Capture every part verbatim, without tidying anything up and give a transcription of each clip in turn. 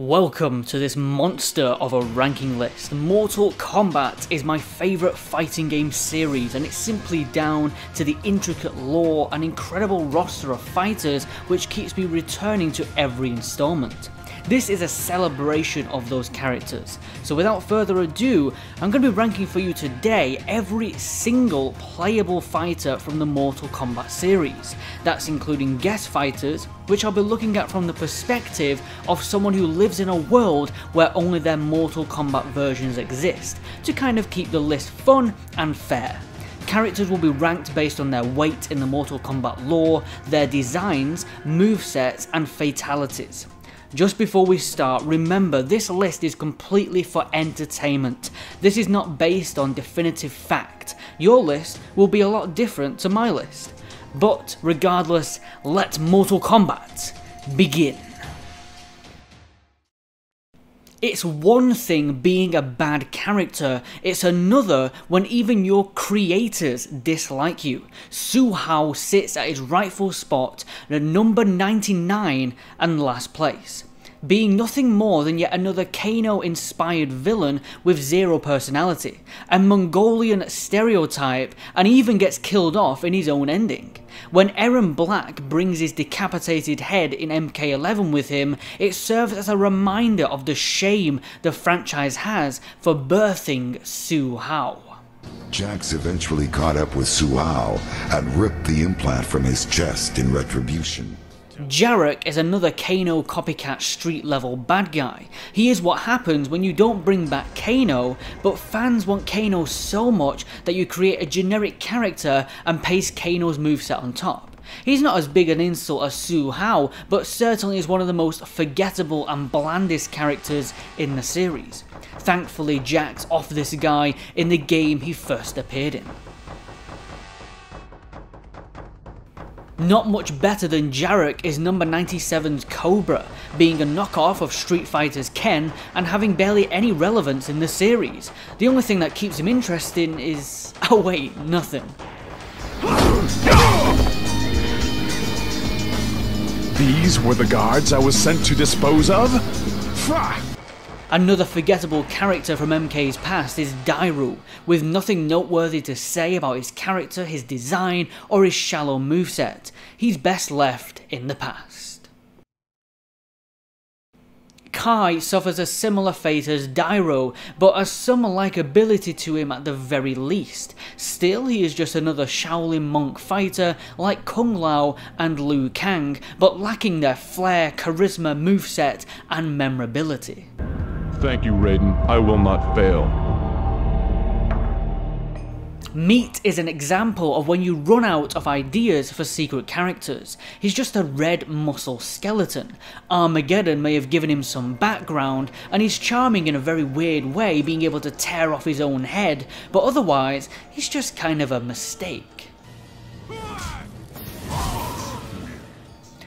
Welcome to this monster of a ranking list. Mortal Kombat is my favourite fighting game series, and it's simply down to the intricate lore and incredible roster of fighters which keeps me returning to every installment. This is a celebration of those characters. So without further ado, I'm going to be ranking for you today every single playable fighter from the Mortal Kombat series. That's including guest fighters, which I'll be looking at from the perspective of someone who lives in a world where only their Mortal Kombat versions exist, to kind of keep the list fun and fair. Characters will be ranked based on their weight in the Mortal Kombat lore, their designs, movesets, and fatalities. Just before we start, remember this list is completely for entertainment. This is not based on definitive fact. Your list will be a lot different to my list. But regardless, let Mortal Kombat begin. It's one thing being a bad character, it's another when even your creators dislike you. Su Hao sits at his rightful spot at number ninety-nine and last place, being nothing more than yet another Kano-inspired villain with zero personality, a Mongolian stereotype, and even gets killed off in his own ending. When Eren Black brings his decapitated head in M K eleven with him, it serves as a reminder of the shame the franchise has for birthing Su Hao. Jax eventually caught up with Su Hao and ripped the implant from his chest in retribution. Jarek is another Kano copycat street level bad guy. He is what happens when you don't bring back Kano, but fans want Kano so much that you create a generic character and paste Kano's moveset on top. He's not as big an insult as Su Hao, but certainly is one of the most forgettable and blandest characters in the series. Thankfully, Jax off this guy in the game he first appeared in. Not much better than Jarek is number ninety-seven's Cobra, being a knockoff of Street Fighter's Ken and having barely any relevance in the series. The only thing that keeps him interesting is... oh wait, nothing. These were the guards I was sent to dispose of? Fuck! Another forgettable character from M K's past is Dairou, with nothing noteworthy to say about his character, his design, or his shallow moveset. He's best left in the past. Kai suffers a similar fate as Dairou, but has some likability to him at the very least. Still, he is just another Shaolin monk fighter like Kung Lao and Liu Kang, but lacking their flair, charisma, moveset, and memorability. Thank you, Raiden. I will not fail. Meat is an example of when you run out of ideas for secret characters. He's just a red muscle skeleton. Armageddon may have given him some background, and he's charming in a very weird way, being able to tear off his own head, but otherwise, he's just kind of a mistake.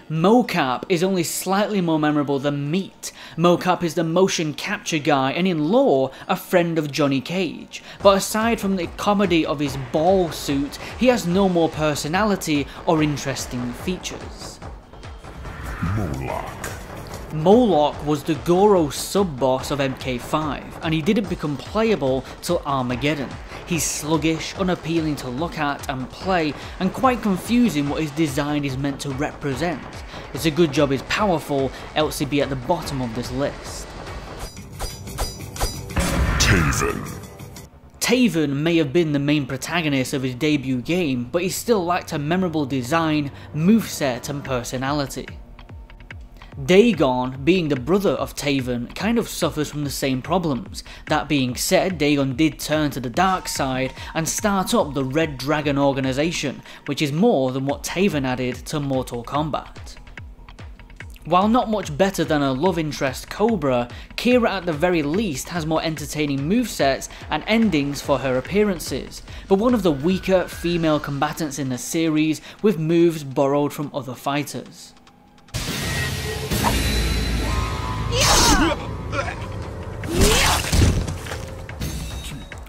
Mo-Cap is only slightly more memorable than Meat. Mo-Cap is the motion capture guy and in lore, a friend of Johnny Cage. But aside from the comedy of his ball suit, he has no more personality or interesting features. Moloch. Moloch was the Goro sub-boss of M K five, and he didn't become playable till Armageddon. He's sluggish, unappealing to look at and play, and quite confusing what his design is meant to represent. It's a good job he's powerful, else he'd be at the bottom of this list. Taven. Taven may have been the main protagonist of his debut game, but he still lacked a memorable design, moveset and personality. Dagon, being the brother of Taven, kind of suffers from the same problems. That being said, Dagon did turn to the dark side and start up the Red Dragon organization, which is more than what Taven added to Mortal Kombat. While not much better than her love interest Cobra, Kira at the very least has more entertaining movesets and endings for her appearances, but one of the weaker female combatants in the series with moves borrowed from other fighters.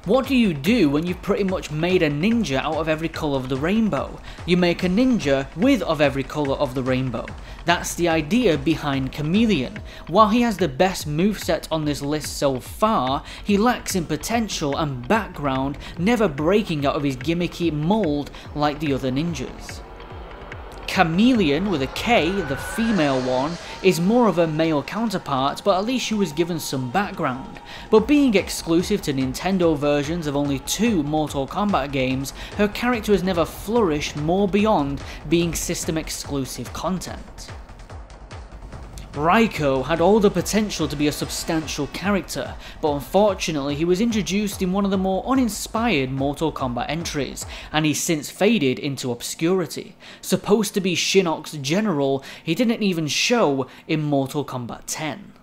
What do you do when you've pretty much made a ninja out of every colour of the rainbow? You make a ninja with of every colour of the rainbow. That's the idea behind Chameleon. While he has the best moveset on this list so far, he lacks in potential and background, never breaking out of his gimmicky mould like the other ninjas. Chameleon, with a K, the female one, is more of a male counterpart, but at least she was given some background. But being exclusive to Nintendo versions of only two Mortal Kombat games, her character has never flourished more beyond being system exclusive content. Raikou had all the potential to be a substantial character, but unfortunately he was introduced in one of the more uninspired Mortal Kombat entries, and he's since faded into obscurity. Supposed to be Shinnok's general, he didn't even show in Mortal Kombat ten.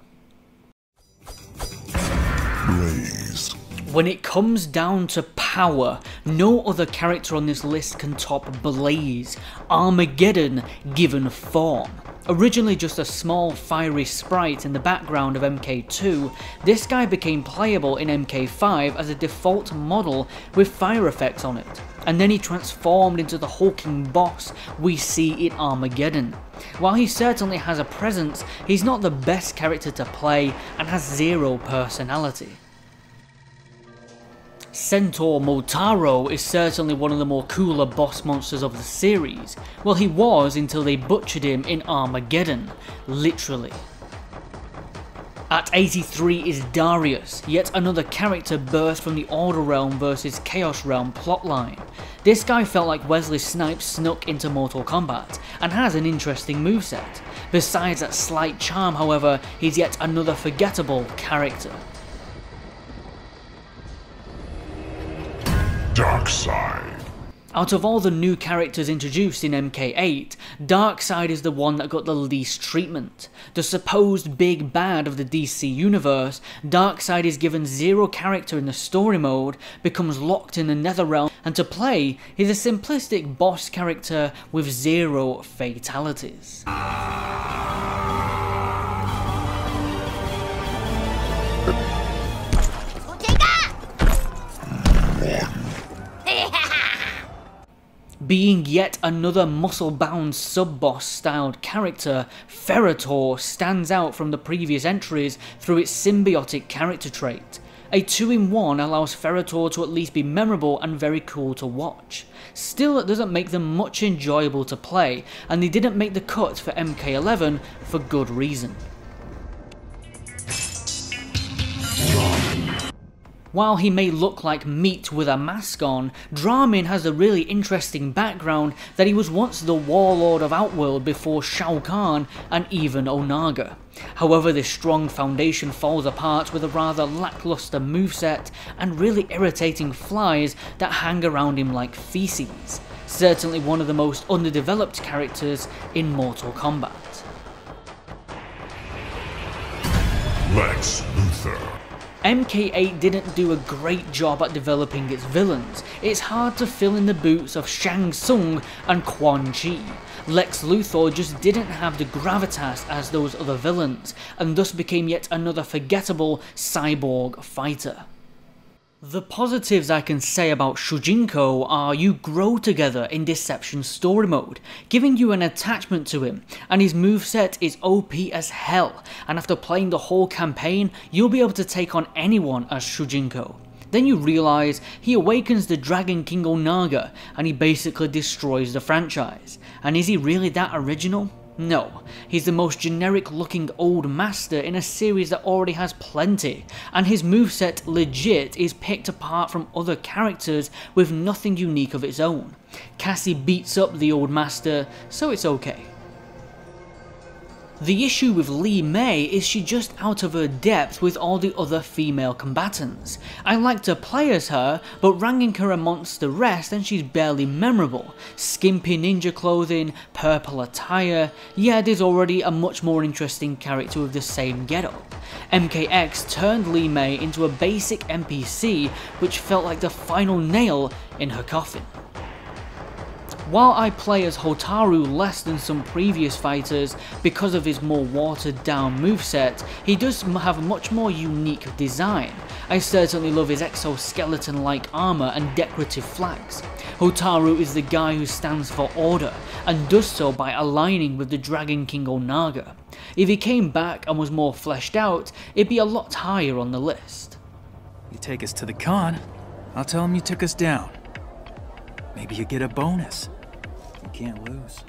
Blaze. When it comes down to power, no other character on this list can top Blaze, Armageddon given form. Originally just a small fiery sprite in the background of M K two, this guy became playable in M K five as a default model with fire effects on it, and then he transformed into the hulking boss we see in Armageddon. While he certainly has a presence, he's not the best character to play and has zero personality. Centaur Motaro is certainly one of the more cooler boss monsters of the series. Well, he was until they butchered him in Armageddon, literally. At eighty-three is Darius, yet another character burst from the Order Realm versus Chaos Realm plotline. This guy felt like Wesley Snipes snuck into Mortal Kombat, and has an interesting moveset. Besides that slight charm, however, he's yet another forgettable character. Darkseid. Out of all the new characters introduced in M K eight, Darkseid is the one that got the least treatment. The supposed big bad of the D C universe, Darkseid is given zero character in the story mode, becomes locked in the Netherrealm, and to play, he's a simplistic boss character with zero fatalities. Being yet another muscle-bound sub-boss styled character, Ferrotor stands out from the previous entries through its symbiotic character trait. A two in one allows Ferrotor to at least be memorable and very cool to watch. Still, it doesn't make them much enjoyable to play, and they didn't make the cut for M K eleven for good reason. While he may look like Meat with a mask on, Dramin has a really interesting background that he was once the warlord of Outworld before Shao Kahn and even Onaga. However, this strong foundation falls apart with a rather lackluster moveset and really irritating flies that hang around him like feces. Certainly one of the most underdeveloped characters in Mortal Kombat. Lex Luthor. M K eight didn't do a great job at developing its villains. It's hard to fill in the boots of Shang Tsung and Quan Chi. Lex Luthor just didn't have the gravitas as those other villains, and thus became yet another forgettable cyborg fighter. The positives I can say about Shujinko are you grow together in Deception story mode, giving you an attachment to him, and his moveset is O P as hell, and after playing the whole campaign, you'll be able to take on anyone as Shujinko. Then you realise he awakens the Dragon King Onaga, and he basically destroys the franchise. And is he really that original? No, he's the most generic looking old master in a series that already has plenty, and his moveset legit is picked apart from other characters with nothing unique of its own. Cassie beats up the old master, so it's okay. The issue with Lee Mei is she's just out of her depth with all the other female combatants. I like to play as her, but ranking her amongst the rest and she's barely memorable. Skimpy ninja clothing, purple attire, yeah, there's already a much more interesting character with the same getup. M K X turned Lee Mei into a basic N P C, which felt like the final nail in her coffin. While I play as Hotaru less than some previous fighters because of his more watered down moveset, he does have a much more unique design. I certainly love his exoskeleton like armour and decorative flags. Hotaru is the guy who stands for order, and does so by aligning with the Dragon King Onaga. If he came back and was more fleshed out, it'd be a lot higher on the list. You take us to the con, I'll tell him you took us down. Maybe you get a bonus. You can't lose.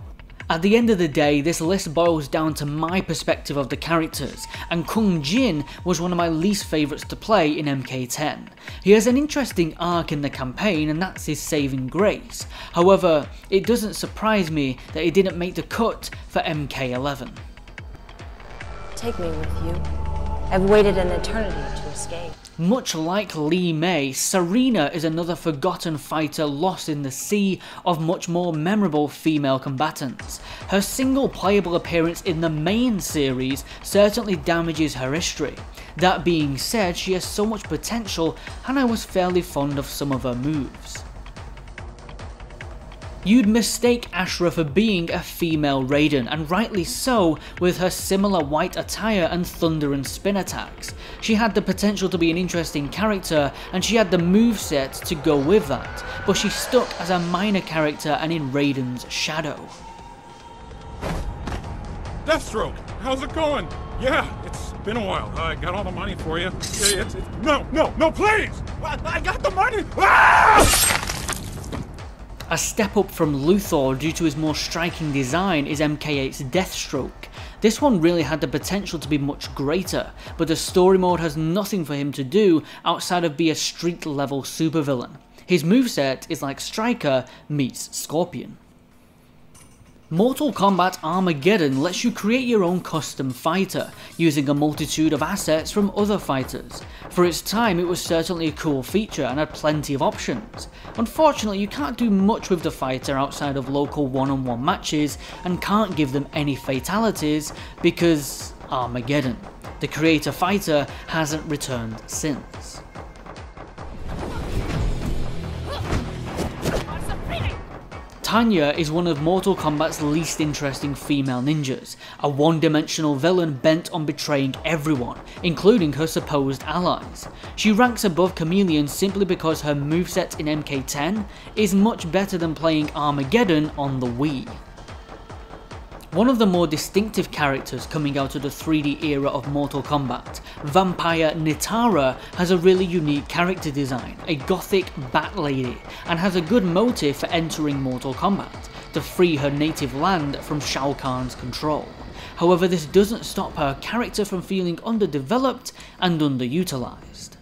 At the end of the day, this list boils down to my perspective of the characters, and Kung Jin was one of my least favourites to play in M K ten. He has an interesting arc in the campaign and that's his saving grace. However, it doesn't surprise me that he didn't make the cut for M K eleven. Take me with you. I've waited an eternity to escape. Much like Lee Mei, Serena is another forgotten fighter lost in the sea of much more memorable female combatants. Her single playable appearance in the main series certainly damages her history. That being said, she has so much potential and I was fairly fond of some of her moves. You'd mistake Ashra for being a female Raiden, and rightly so with her similar white attire and thunder and spin attacks. She had the potential to be an interesting character and she had the moveset to go with that, but she stuck as a minor character and in Raiden's shadow. Deathstroke, how's it going? Yeah, it's been a while. I got all the money for you. It's, it's, no, no, no, please! I got the money! Ah! A step up from Luthor due to his more striking design is M K eight's Deathstroke. This one really had the potential to be much greater, but the story mode has nothing for him to do outside of be a street level supervillain. His moveset is like Striker meets Scorpion. Mortal Kombat Armageddon lets you create your own custom fighter, using a multitude of assets from other fighters. For its time it was certainly a cool feature and had plenty of options. Unfortunately you can't do much with the fighter outside of local one-on-one matches and can't give them any fatalities because Armageddon. The creator fighter hasn't returned since. Tanya is one of Mortal Kombat's least interesting female ninjas, a one-dimensional villain bent on betraying everyone, including her supposed allies. She ranks above Chameleon simply because her moveset in M K ten is much better than playing Armageddon on the Wii. One of the more distinctive characters coming out of the three D era of Mortal Kombat, Vampire Nitara has a really unique character design, a gothic bat lady, and has a good motive for entering Mortal Kombat, to free her native land from Shao Kahn's control. However, this doesn't stop her character from feeling underdeveloped and underutilized.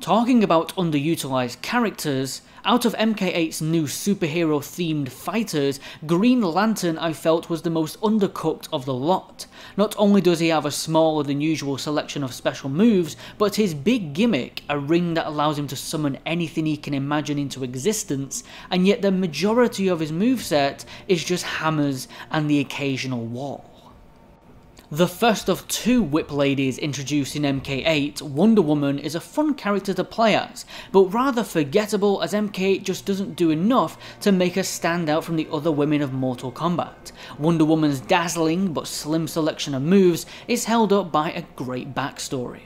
Talking about underutilized characters, out of M K eight's new superhero themed fighters, Green Lantern I felt was the most undercooked of the lot. Not only does he have a smaller than usual selection of special moves, but his big gimmick, a ring that allows him to summon anything he can imagine into existence, and yet the majority of his moveset is just hammers and the occasional wall. The first of two whip ladies introduced in M K eight, Wonder Woman is a fun character to play as, but rather forgettable as M K eight just doesn't do enough to make her stand out from the other women of Mortal Kombat. Wonder Woman's dazzling but slim selection of moves is held up by a great backstory.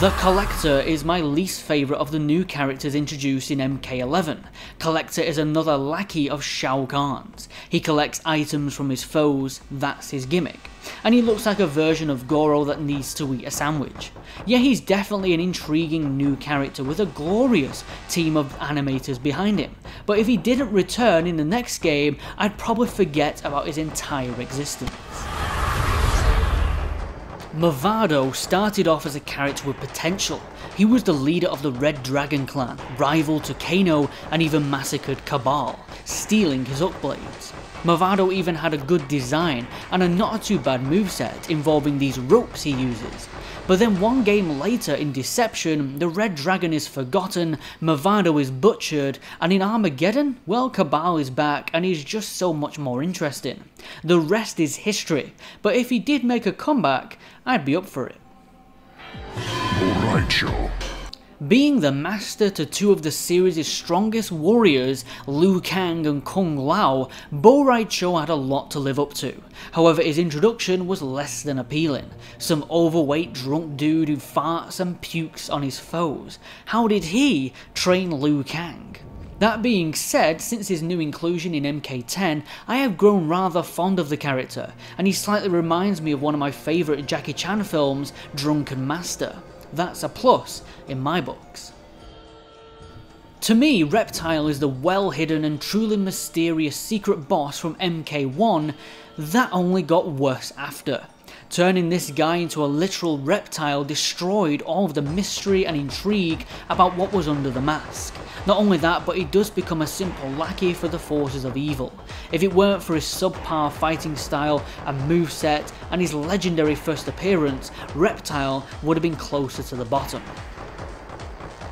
The Collector is my least favourite of the new characters introduced in M K eleven. Collector is another lackey of Shao Kahn's. He collects items from his foes, that's his gimmick. And he looks like a version of Goro that needs to eat a sandwich. Yeah, he's definitely an intriguing new character with a glorious team of animators behind him. But if he didn't return in the next game, I'd probably forget about his entire existence. Mavado started off as a character with potential. He was the leader of the Red Dragon clan, rival to Kano, and even massacred Cabal, stealing his hookblades. Mavado even had a good design and a not too bad moveset involving these ropes he uses. But then one game later in Deception, the Red Dragon is forgotten, Mavado is butchered, and in Armageddon, well, Cabal is back and he's just so much more interesting. The rest is history, but if he did make a comeback, I'd be up for it. right, Joe. Being the master to two of the series' strongest warriors, Liu Kang and Kung Lao, Bo Raichou had a lot to live up to. However, his introduction was less than appealing. Some overweight drunk dude who farts and pukes on his foes. How did he train Liu Kang? That being said, since his new inclusion in M K ten, I have grown rather fond of the character, and he slightly reminds me of one of my favourite Jackie Chan films, Drunken Master. That's a plus in my books. To me, Reptile is the well-hidden and truly mysterious secret boss from M K one that only got worse after. Turning this guy into a literal reptile destroyed all of the mystery and intrigue about what was under the mask. Not only that, but he does become a simple lackey for the forces of evil. If it weren't for his subpar fighting style and moveset and his legendary first appearance, Reptile would have been closer to the bottom.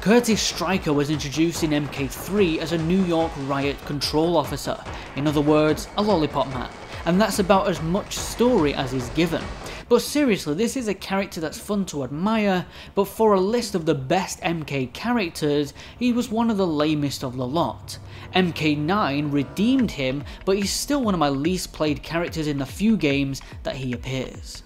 Curtis Stryker was introduced in M K three as a New York riot control officer, in other words, a lollipop man, and that's about as much story as is given. But seriously, this is a character that's fun to admire, but for a list of the best M K characters, he was one of the lamest of the lot. M K nine redeemed him, but he's still one of my least played characters in the few games that he appears.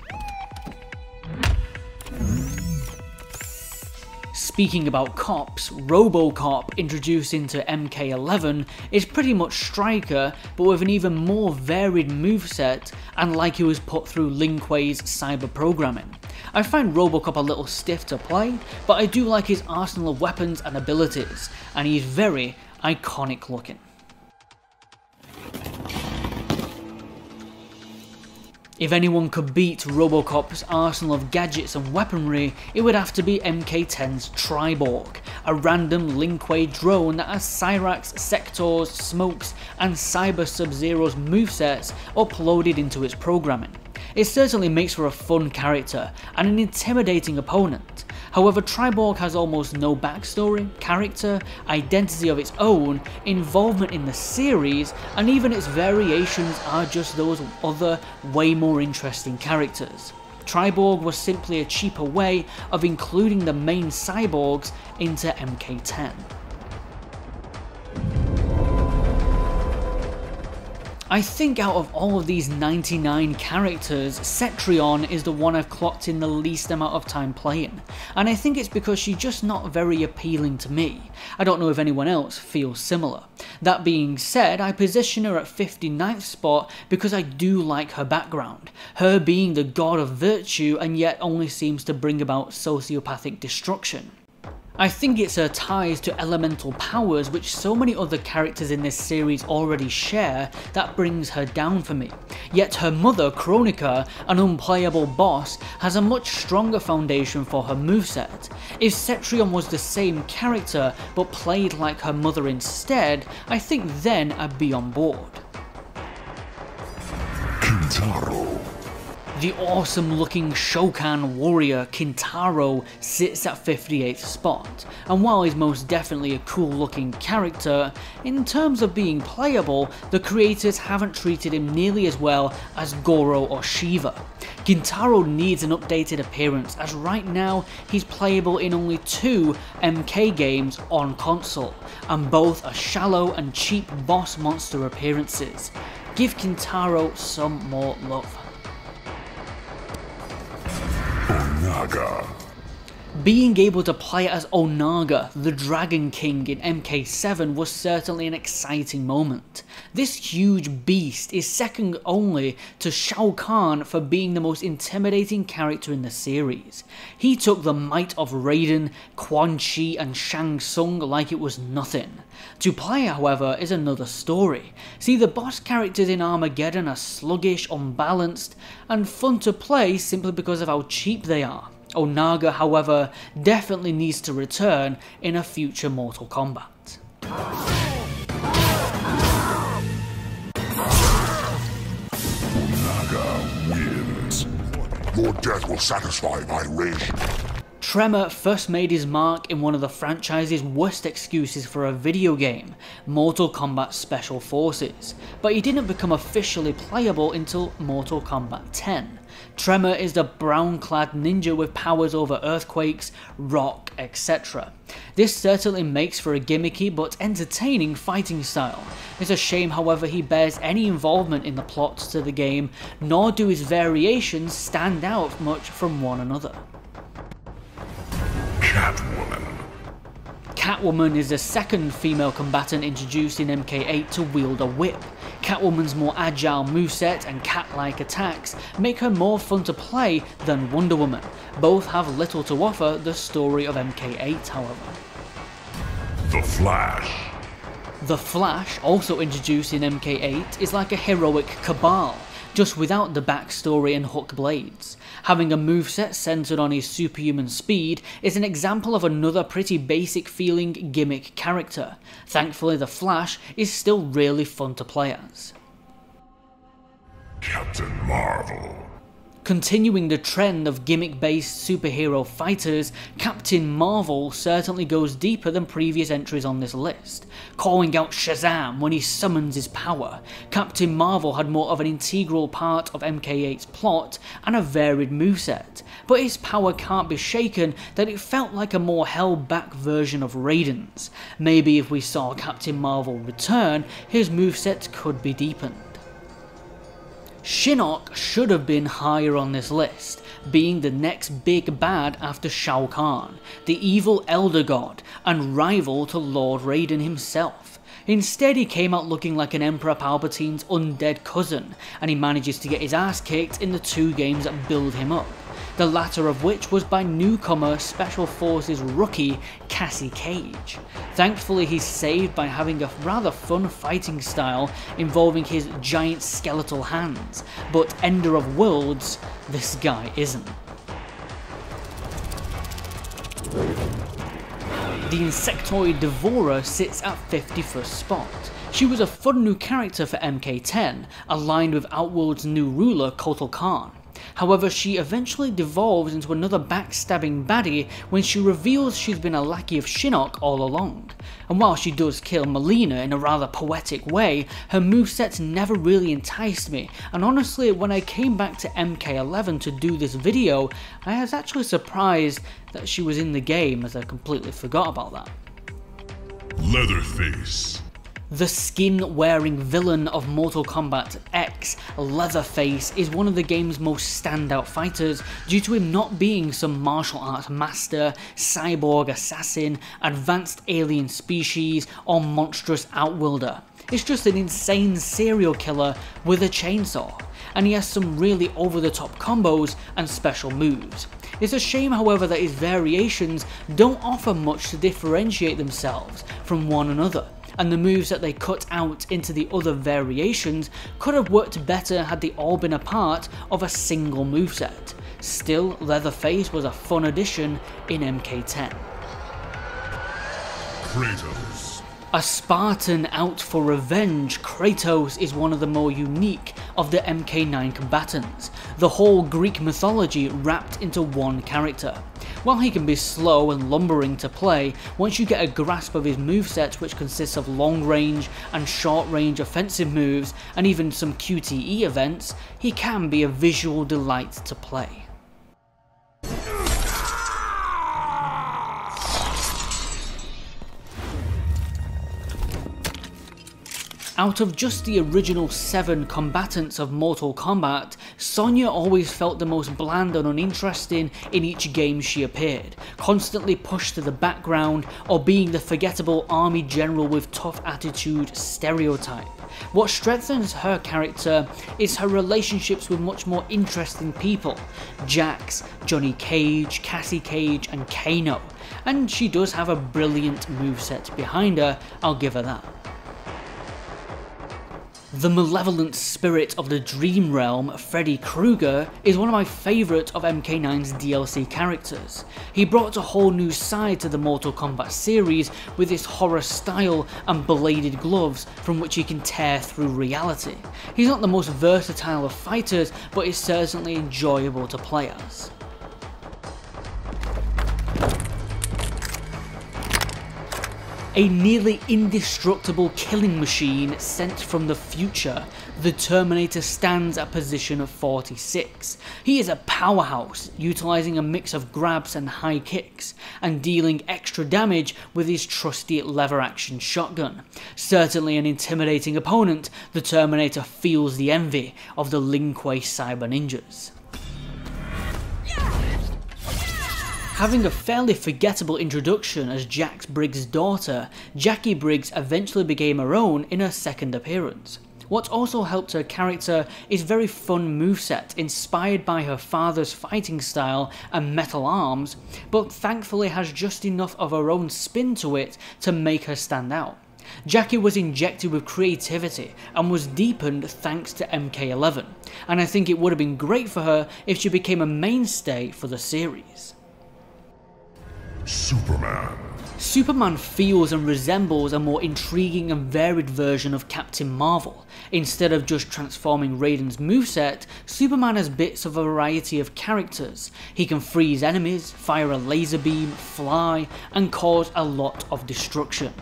Speaking about cops, RoboCop, introduced into M K eleven, is pretty much Stryker, but with an even more varied moveset and like he was put through Lin Kuei's cyber programming. I find RoboCop a little stiff to play, but I do like his arsenal of weapons and abilities, and he's very iconic looking. If anyone could beat RoboCop's arsenal of gadgets and weaponry, it would have to be M K ten's Triborg, a random Lin Kuei drone that has Cyrax, Sektor's, Smoke's and Cyber Sub-Zero's movesets uploaded into its programming. It certainly makes for a fun character and an intimidating opponent. However, Triborg has almost no backstory, character, identity of its own, involvement in the series, and even its variations are just those other, way more interesting characters. Triborg was simply a cheaper way of including the main cyborgs into M K ten. I think out of all of these ninety-nine characters, Cetrion is the one I've clocked in the least amount of time playing, and I think it's because she's just not very appealing to me. I don't know if anyone else feels similar. That being said, I position her at fifty-ninth spot because I do like her background, her being the god of virtue and yet only seems to bring about sociopathic destruction. I think it's her ties to elemental powers, which so many other characters in this series already share, that brings her down for me. Yet her mother, Kronika, an unplayable boss, has a much stronger foundation for her moveset. If Cetrion was the same character but played like her mother instead, I think then I'd be on board. Kintaro. The awesome looking Shokan warrior Kintaro sits at fifty-eighth spot, and while he's most definitely a cool looking character, in terms of being playable, the creators haven't treated him nearly as well as Goro or Sheeva. Kintaro needs an updated appearance, as right now he's playable in only two M K games on console, and both are shallow and cheap boss monster appearances. Give Kintaro some more love. Onaga. Being able to play as Onaga, the Dragon King in M K seven, was certainly an exciting moment. This huge beast is second only to Shao Kahn for being the most intimidating character in the series. He took the might of Raiden, Quan Chi and Shang Tsung like it was nothing. To play, however, is another story. See, the boss characters in Armageddon are sluggish, unbalanced and fun to play simply because of how cheap they are. Onaga, however, definitely needs to return in a future Mortal Kombat. Onaga wins. Your death will satisfy my rage. Tremor first made his mark in one of the franchise's worst excuses for a video game, Mortal Kombat Special Forces, but he didn't become officially playable until Mortal Kombat ten. Tremor is the brown-clad ninja with powers over earthquakes, rock, et cetera. This certainly makes for a gimmicky but entertaining fighting style. It's a shame, however, he bears any involvement in the plots to the game, nor do his variations stand out much from one another. Catwoman. Catwoman is the second female combatant introduced in M K eight to wield a whip. Catwoman's more agile moveset and cat-like attacks make her more fun to play than Wonder Woman. Both have little to offer the story of M K eight, however. The Flash. The Flash, also introduced in M K eight, is like a heroic Cabal, just without the backstory and hook blades. Having a moveset centered on his superhuman speed is an example of another pretty basic feeling gimmick character. Thankfully, the Flash is still really fun to play as. Captain Marvel. Continuing the trend of gimmick-based superhero fighters, Captain Marvel certainly goes deeper than previous entries on this list. Calling out Shazam when he summons his power, Captain Marvel had more of an integral part of M K eight's plot and a varied moveset, but his power can't be shaken that it felt like a more held-back version of Raiden's. Maybe if we saw Captain Marvel return, his moveset could be deepened. Shinnok should have been higher on this list, being the next big bad after Shao Kahn, the evil Elder God and rival to Lord Raiden himself. Instead, he came out looking like an Emperor Palpatine's undead cousin, and he manages to get his ass kicked in the two games that build him up, the latter of which was by newcomer Special Forces rookie Cassie Cage. Thankfully, he's saved by having a rather fun fighting style involving his giant skeletal hands, but Ender of Worlds, this guy isn't. The insectoid Devourer sits at fifty-first spot. She was a fun new character for M K ten, aligned with Outworld's new ruler Kotal Kahn. However, she eventually devolves into another backstabbing baddie when she reveals she's been a lackey of Shinnok all along. And while she does kill Melina in a rather poetic way, her movesets never really enticed me, and honestly, when I came back to M K eleven to do this video, I was actually surprised that she was in the game, as I completely forgot about that. Leatherface. The skin-wearing villain of Mortal Kombat ten, Leatherface, is one of the game's most standout fighters due to him not being some martial arts master, cyborg assassin, advanced alien species, or monstrous outworlder. It's just an insane serial killer with a chainsaw, and he has some really over-the-top combos and special moves. It's a shame, however, that his variations don't offer much to differentiate themselves from one another, and the moves that they cut out into the other variations could have worked better had they all been a part of a single moveset. Still, Leatherface was a fun addition in M K ten. Kratos. A Spartan out for revenge, Kratos is one of the more unique of the M K nine combatants, the whole Greek mythology wrapped into one character. While he can be slow and lumbering to play, once you get a grasp of his moveset, which consists of long range and short range offensive moves and even some Q T E events, he can be a visual delight to play. Out of just the original seven combatants of Mortal Kombat, Sonya always felt the most bland and uninteresting in each game she appeared, constantly pushed to the background or being the forgettable army general with tough attitude stereotype. What strengthens her character is her relationships with much more interesting people, Jax, Johnny Cage, Cassie Cage and Kano, and she does have a brilliant moveset behind her, I'll give her that. The malevolent spirit of the dream realm, Freddy Krueger, is one of my favourite of M K nine's D L C characters. He brought a whole new side to the Mortal Kombat series with his horror style and bladed gloves from which he can tear through reality. He's not the most versatile of fighters, but is certainly enjoyable to play as. A nearly indestructible killing machine sent from the future, the Terminator stands at position of forty-six. He is a powerhouse, utilising a mix of grabs and high kicks, and dealing extra damage with his trusty lever-action shotgun. Certainly an intimidating opponent, the Terminator feels the envy of the Lin Kuei Cyber Ninjas. Having a fairly forgettable introduction as Jax Briggs' daughter, Jackie Briggs eventually became her own in her second appearance. What also helped her character is very fun moveset inspired by her father's fighting style and metal arms, but thankfully has just enough of her own spin to it to make her stand out. Jackie was injected with creativity and was deepened thanks to M K eleven, and I think it would have been great for her if she became a mainstay for the series. Superman. Superman feels and resembles a more intriguing and varied version of Captain Marvel. Instead of just transforming Raiden's moveset, Superman has bits of a variety of characters. He can freeze enemies, fire a laser beam, fly, and cause a lot of destruction.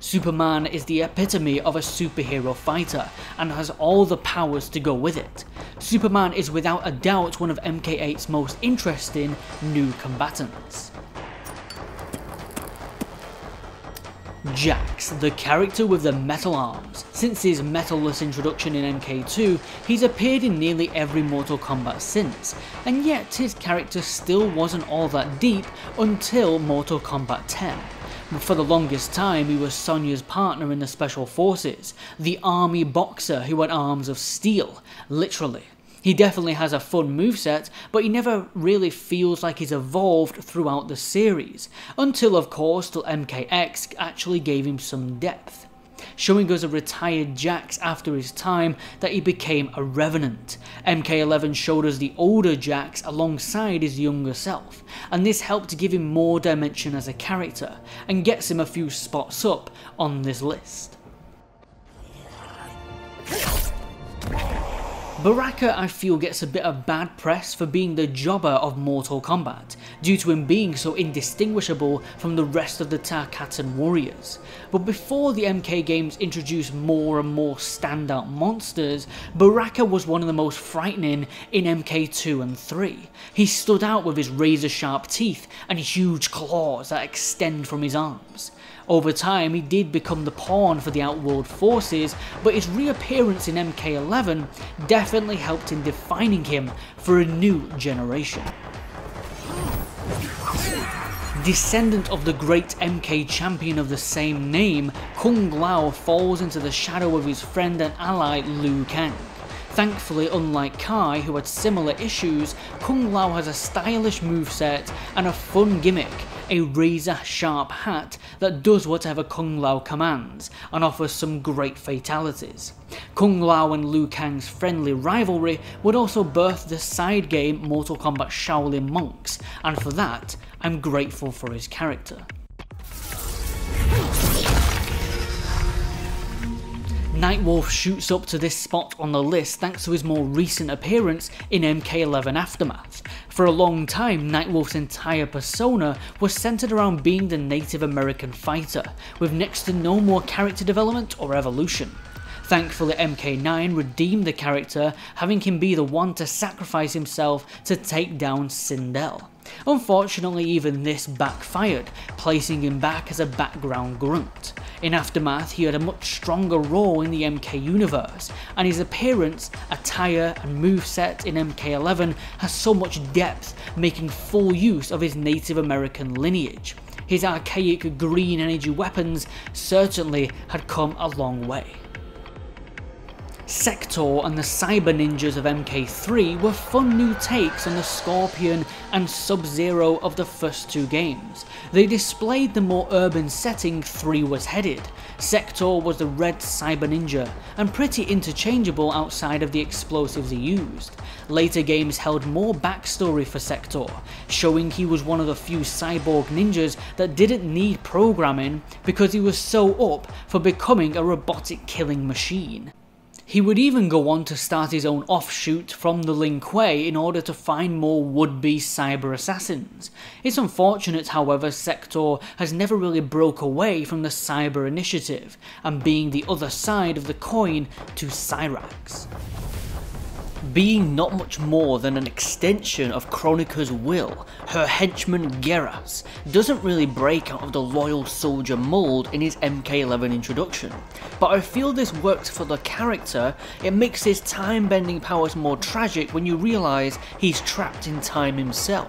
Superman is the epitome of a superhero fighter, and has all the powers to go with it. Superman is without a doubt one of M K eight's most interesting new combatants. Jax, the character with the metal arms. Since his metalless introduction in M K two, he's appeared in nearly every Mortal Kombat since, and yet his character still wasn't all that deep until Mortal Kombat ten. For the longest time, he was Sonya's partner in the Special Forces, the army boxer who had arms of steel, literally. He definitely has a fun moveset, but he never really feels like he's evolved throughout the series, until of course till M K X actually gave him some depth, showing us a retired Jax after his time that he became a revenant. M K eleven showed us the older Jax alongside his younger self, and this helped give him more dimension as a character, and gets him a few spots up on this list. Baraka, I feel, gets a bit of bad press for being the jobber of Mortal Kombat, due to him being so indistinguishable from the rest of the Tarkatan warriors. But before the M K games introduced more and more standout monsters, Baraka was one of the most frightening in M K two and three. He stood out with his razor-sharp teeth and huge claws that extend from his arms. Over time, he did become the pawn for the Outworld forces, but his reappearance in M K eleven definitely helped in defining him for a new generation. Descendant of the great M K champion of the same name, Kung Lao falls into the shadow of his friend and ally Liu Kang. Thankfully, unlike Kai, who had similar issues, Kung Lao has a stylish moveset and a fun gimmick, a razor-sharp hat that does whatever Kung Lao commands, and offers some great fatalities. Kung Lao and Liu Kang's friendly rivalry would also birth the side game Mortal Kombat Shaolin Monks, and for that, I'm grateful for his character. Nightwolf shoots up to this spot on the list thanks to his more recent appearance in M K eleven Aftermath. For a long time, Nightwolf's entire persona was centered around being the Native American fighter, with next to no more character development or evolution. Thankfully, M K nine redeemed the character, having him be the one to sacrifice himself to take down Sindel. Unfortunately, even this backfired, placing him back as a background grunt. In Aftermath, he had a much stronger role in the M K universe, and his appearance, attire and moveset in M K eleven has so much depth, making full use of his Native American lineage. His archaic green energy weapons certainly had come a long way. Sektor and the Cyber Ninjas of M K three were fun new takes on the Scorpion and Sub-Zero of the first two games. They displayed the more urban setting three was headed. Sektor was the red Cyber Ninja, and pretty interchangeable outside of the explosives he used. Later games held more backstory for Sektor, showing he was one of the few cyborg ninjas that didn't need programming because he was so up for becoming a robotic killing machine. He would even go on to start his own offshoot from the Lin Kuei in order to find more would-be cyber assassins. It's unfortunate, however, Sektor has never really broke away from the cyber initiative and being the other side of the coin to Cyrax. Being not much more than an extension of Kronika's will, her henchman Geras doesn't really break out of the loyal soldier mould in his M K eleven introduction, but I feel this works for the character. It makes his time-bending powers more tragic when you realise he's trapped in time himself.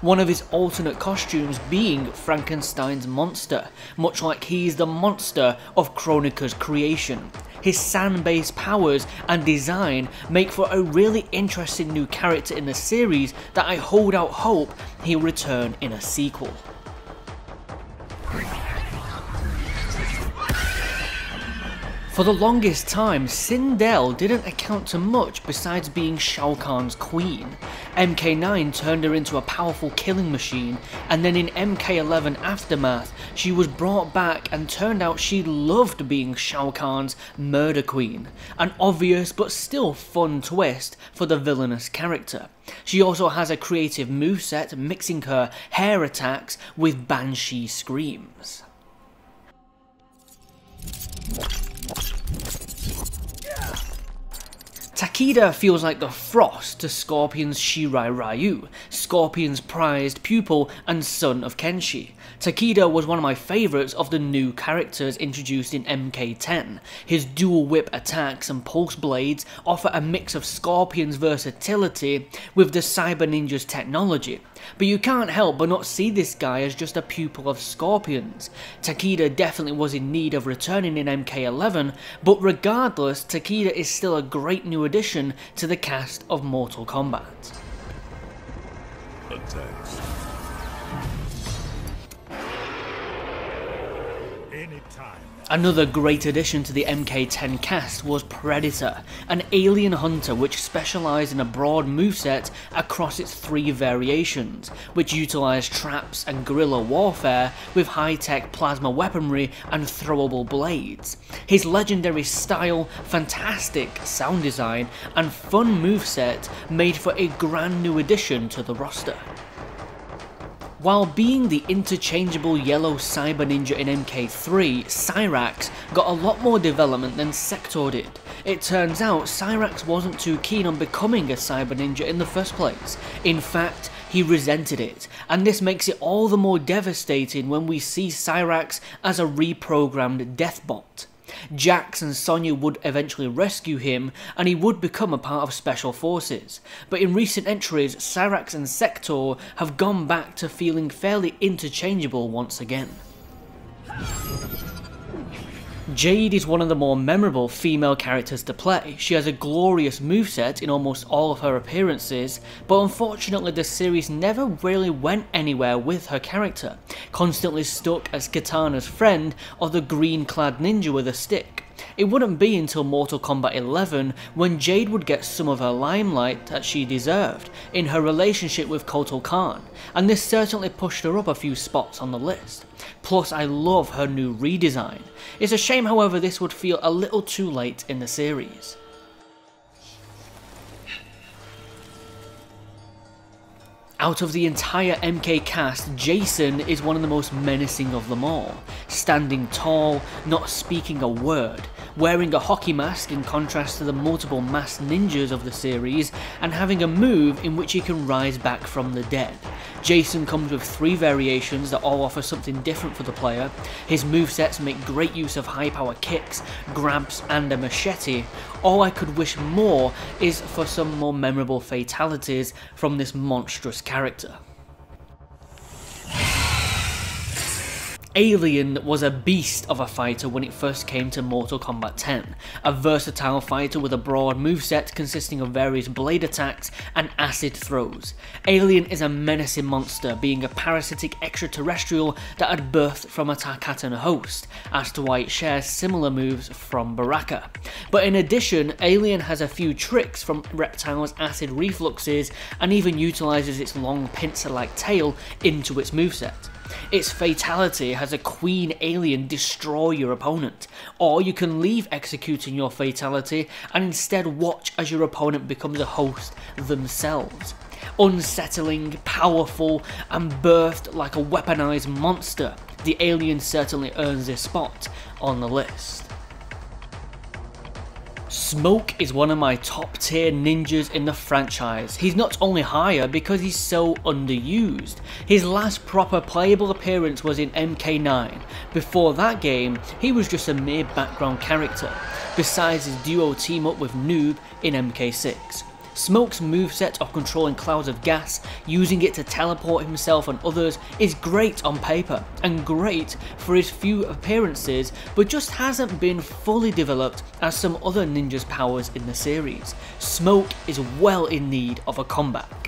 One of his alternate costumes being Frankenstein's monster, much like he's the monster of Kronika's creation. His sand-based powers and design make for a really interesting new character in the series that I hold out hope he'll return in a sequel. For the longest time, Sindel didn't account to much besides being Shao Kahn's queen. M K nine turned her into a powerful killing machine, and then in M K eleven Aftermath, she was brought back and turned out she loved being Shao Kahn's murder queen. An obvious but still fun twist for the villainous character. She also has a creative moveset mixing her hair attacks with banshee screams. Takeda feels like the frost to Scorpion's Shirai Ryu, Scorpion's prized pupil and son of Kenshi. Takeda was one of my favourites of the new characters introduced in M K ten. His dual whip attacks and pulse blades offer a mix of Scorpion's versatility with the Cyber Ninja's technology, but you can't help but not see this guy as just a pupil of Scorpion's. Takeda definitely was in need of returning in M K eleven, but regardless, Takeda is still a great new addition to the cast of Mortal Kombat. Attacks. Another great addition to the M K ten cast was Predator, an alien hunter which specialised in a broad moveset across its three variations, which utilised traps and guerrilla warfare with high-tech plasma weaponry and throwable blades. His legendary style, fantastic sound design and fun moveset made for a grand new addition to the roster. While being the interchangeable yellow cyber ninja in M K three, Cyrax got a lot more development than Sektor did. It turns out Cyrax wasn't too keen on becoming a cyber ninja in the first place. In fact, he resented it, and this makes it all the more devastating when we see Cyrax as a reprogrammed deathbot. Jax and Sonya would eventually rescue him, and he would become a part of Special Forces. But in recent entries, Cyrax and Sektor have gone back to feeling fairly interchangeable once again. Jade is one of the more memorable female characters to play. She has a glorious moveset in almost all of her appearances, but unfortunately the series never really went anywhere with her character, constantly stuck as Katana's friend or the green-clad ninja with a stick. It wouldn't be until Mortal Kombat eleven when Jade would get some of her limelight that she deserved in her relationship with Kotal Kahn, and this certainly pushed her up a few spots on the list. Plus, I love her new redesign. It's a shame, however, this would feel a little too late in the series. Out of the entire M K cast, Jason is one of the most menacing of them all, standing tall, not speaking a word, wearing a hockey mask in contrast to the multiple masked ninjas of the series, and having a move in which he can rise back from the dead. Jason comes with three variations that all offer something different for the player. His movesets make great use of high power kicks, grabs and a machete. All I could wish more is for some more memorable fatalities from this monstrous character. Alien was a beast of a fighter when it first came to Mortal Kombat ten, a versatile fighter with a broad moveset consisting of various blade attacks and acid throws. Alien is a menacing monster, being a parasitic extraterrestrial that had birthed from a Tarkatan host, as to why it shares similar moves from Baraka. But in addition, Alien has a few tricks from Reptile's acid refluxes and even utilises its long pincer-like tail into its moveset. Its fatality has a Queen Alien destroy your opponent, or you can leave executing your fatality and instead watch as your opponent becomes a host themselves. Unsettling, powerful, and birthed like a weaponized monster, the alien certainly earns this spot on the list. Smoke is one of my top tier ninjas in the franchise. He's not only higher because he's so underused. His last proper playable appearance was in M K nine. Before that game, he was just a mere background character, besides his duo team up with Noob in M K six. Smoke's moveset of controlling clouds of gas, using it to teleport himself and others, is great on paper and great for his few appearances, but just hasn't been fully developed as some other ninja's powers in the series. Smoke is well in need of a comeback.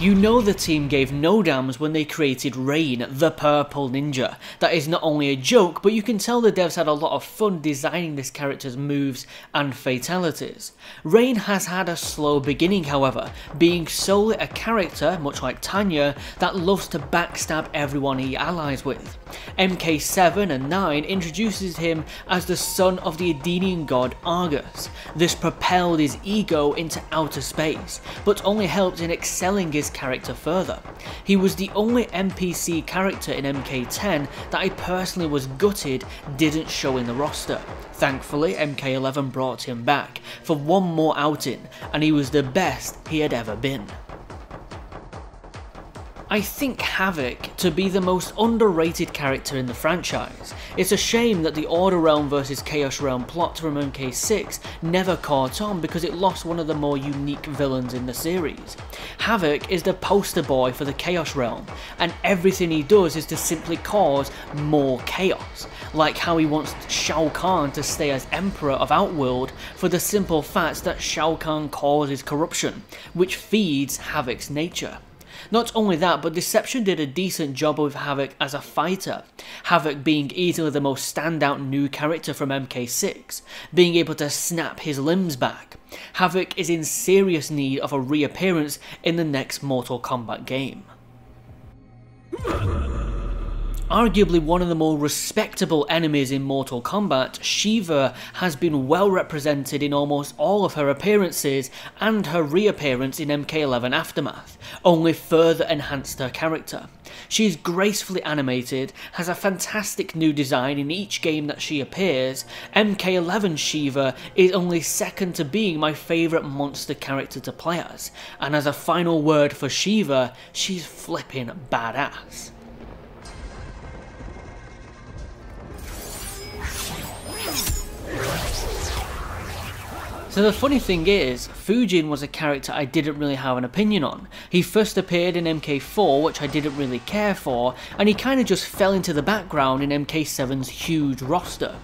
You know the team gave no dams when they created Rain, the Purple Ninja. That is not only a joke, but you can tell the devs had a lot of fun designing this character's moves and fatalities. Rain has had a slow beginning however, being solely a character, much like Tanya, that loves to backstab everyone he allies with. M K seven and nine introduces him as the son of the Adenian god Argus. This propelled his ego into outer space, but only helped in excelling his character further. He was the only N P C character in M K ten that I personally was gutted didn't show in the roster. Thankfully, M K eleven brought him back for one more outing, and he was the best he had ever been. I think Havoc to be the most underrated character in the franchise. It's a shame that the Order Realm versus Chaos Realm plot from M K six never caught on because it lost one of the more unique villains in the series. Havoc is the poster boy for the Chaos Realm, and everything he does is to simply cause more chaos, like how he wants Shao Kahn to stay as Emperor of Outworld for the simple fact that Shao Kahn causes corruption, which feeds Havoc's nature. Not only that, but Deception did a decent job with Havoc as a fighter, Havoc being easily the most standout new character from M K six, being able to snap his limbs back. Havoc is in serious need of a reappearance in the next Mortal Kombat game. Arguably one of the more respectable enemies in Mortal Kombat, Sheeva has been well represented in almost all of her appearances and her reappearance in M K eleven Aftermath, only further enhanced her character. She is gracefully animated, has a fantastic new design in each game that she appears. M K eleven Sheeva is only second to being my favourite monster character to play as, and as a final word for Sheeva, she's flipping badass. So the funny thing is, Fujin was a character I didn't really have an opinion on. He first appeared in M K four, which I didn't really care for, and he kinda just fell into the background in M K seven's huge roster.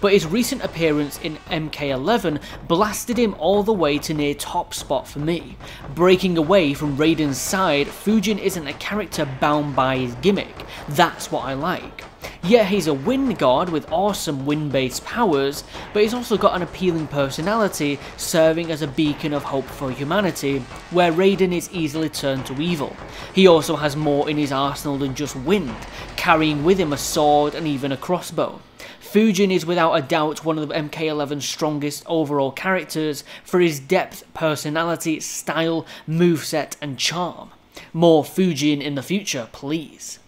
But his recent appearance in M K eleven blasted him all the way to near top spot for me. Breaking away from Raiden's side, Fujin isn't a character bound by his gimmick. That's what I like. Yeah, he's a wind god with awesome wind-based powers, but he's also got an appealing personality, serving as a beacon of hope for humanity, where Raiden is easily turned to evil. He also has more in his arsenal than just wind, carrying with him a sword and even a crossbow. Fujin is without a doubt one of M K eleven's strongest overall characters for his depth, personality, style, moveset and charm. More Fujin in the future, please.